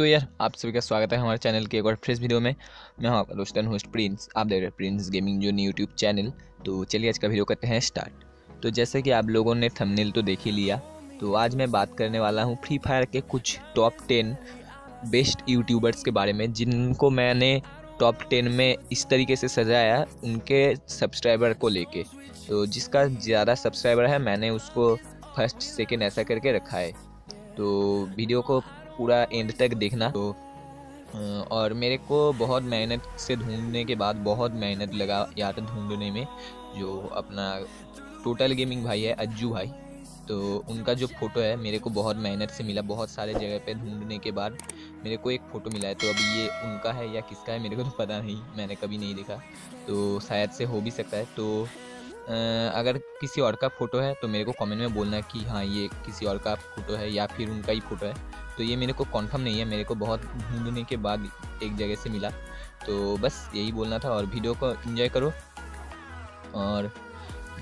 Two year आप सभी का स्वागत है हमारे चैनल के एक और फ्रेश वीडियो में। मैं हूं आपका दोस्त एंड होस्ट प्रिंस। आप देख रहे हैं प्रिंस गेमिंग जो न्यू यूट्यूब चैनल। तो चलिए आज का वीडियो करते हैं स्टार्ट। तो जैसे कि आप लोगों ने थंबनेल तो देख ही लिया, तो आज मैं बात करने वाला हूँ फ्री फायर के कुछ टॉप 10 बेस्ट यूट्यूबर्स के बारे में, जिनको मैंने टॉप 10 में इस तरीके से सजाया उनके सब्सक्राइबर को लेके। तो जिसका ज़्यादा सब्सक्राइबर है मैंने उसको फर्स्ट सेकेंड ऐसा करके रखा है। तो वीडियो को पूरा एंड तक देखना। तो और मेरे को बहुत मेहनत से ढूंढने के बाद बहुत मेहनत लगा यार ढूंढने में। जो अपना टोटल गेमिंग भाई है अज्जू भाई, तो उनका जो फ़ोटो है मेरे को बहुत मेहनत से मिला। बहुत सारे जगह पे ढूंढने के बाद मेरे को एक फ़ोटो मिला है। तो अब ये उनका है या किसका है मेरे को तो पता नहीं, मैंने कभी नहीं देखा, तो शायद से हो भी सकता है। तो अगर किसी और का फ़ोटो है तो मेरे को कमेंट में बोलना कि हाँ ये किसी और का फ़ोटो है या फिर उनका ही फ़ोटो है। तो ये मेरे को कन्फर्म नहीं है, मेरे को बहुत ढूंढने के बाद एक जगह से मिला। तो बस यही बोलना था। और वीडियो को एंजॉय करो। और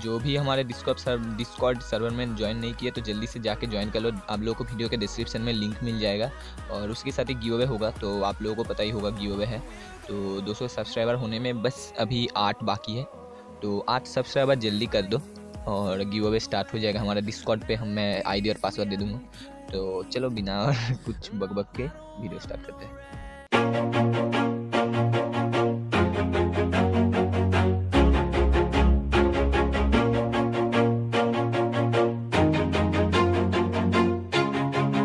जो भी हमारे डिस्कॉर्ड सर्वर में ज्वाइन नहीं किया तो जल्दी से जाके ज्वाइन कर लो। आप लोगों को वीडियो के डिस्क्रिप्शन में लिंक मिल जाएगा। और उसके साथ ही गिव अवे होगा, तो आप लोगों को पता ही होगा गिव अवे है। तो 200 सब्सक्राइबर होने में बस अभी 8 बाकी है, तो 8 सब्सक्राइबर जल्दी कर दो और गिव अवे स्टार्ट हो जाएगा हमारा डिस्कॉर्ड पे। मैं आईडी और पासवर्ड दे दूँगा। तो चलो बिना और कुछ बकबक के वीडियो स्टार्ट करते हैं।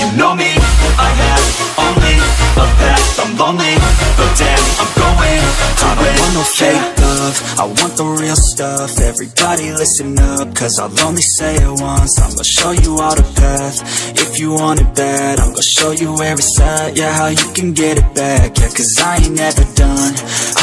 you know me, I have only a path, I'm lonely, but damn, I'm going to win. I don't want no fake love, I want the real stuff, everybody listen up, cause I'll only say it once. I'm gonna show you all the path, if you want it bad, I'm gonna show you where it's at, yeah, how you can get it back, yeah, cause I ain't never done,